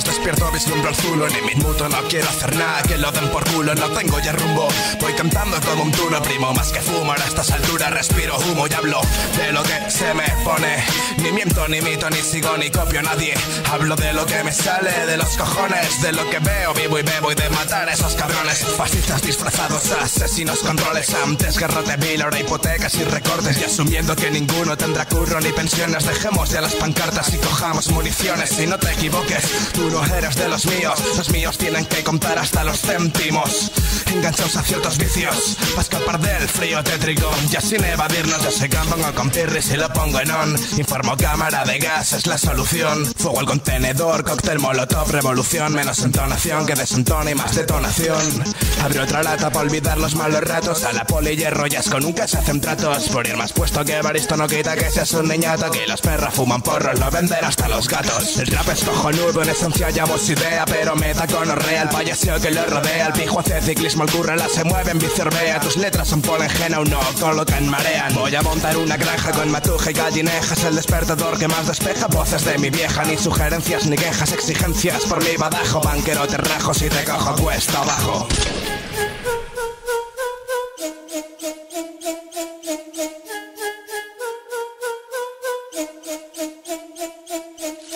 ojos despierto, vislumbro el zulo. Ni minuto, no quiero hacer nada, que lo den por culo. No tengo ya rumbo, voy cantando como un turo. Primo, más que fumar a estas alturas, respiro humo y hablo de lo que se me pone. Ni miento, ni mito, ni sigo, ni copio a nadie. Hablo de lo que me sale de los cojones, de lo que veo, vivo y bebo y de matar a esos cabrones. Fascistas disfrazados, asesinos con roles. Antes garrote vil, ahora hipotecas y recortes. Y asumiendo que ninguno tendrá curro ni pensiones, dejemos ya las pancartas y cojamos municiones. Y no te equivoques, tú no eres de los míos tienen que contar hasta los céntimos. Enganchados a ciertos vicios, para escapar del frío tétrico. Ya sin evadirnos, yo sé que pongo con pirris y lo pongo en on. Informo, cámara de gas es la solución. Fuego al contenedor, cóctel molotov, revolución. Menos entonación que desentona y más detonación. Abre otra lata para olvidar los malos ratos. A la poli y rollasco nunca se hacen tratos. Por ir más puesto que Evaristo no quita que seas un niñato. Que los perros fuman porros, lo venden hasta los gatos. El rap es cojonudo, en esencia llamos idea. Pero me da conorrea el payaseo que lo rodea. El pijo hace ciclismo, el currela se mueve en bicervea. Tus letras son polengena o no, colocan marean. Voy a montar una granja con matuja y gallinejas. El despertador que más despeja voces de mi vieja. Ni sugerencias, ni quejas, exigencias por mi badajo. Banquero te rajo si te cojo cuesta abajo.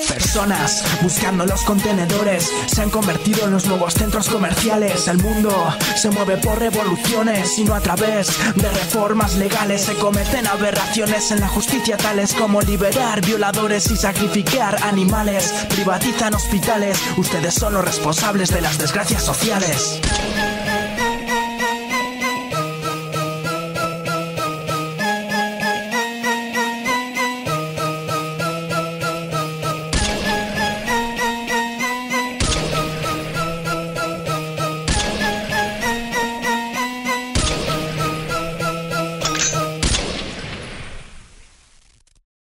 Personas buscando los contenedores se han convertido en los nuevos centros comerciales. El mundo se mueve por revoluciones y no a través de reformas legales. Se cometen aberraciones en la justicia tales como liberar violadores y sacrificar animales. Privatizan hospitales, ustedes son los responsables de las desgracias sociales.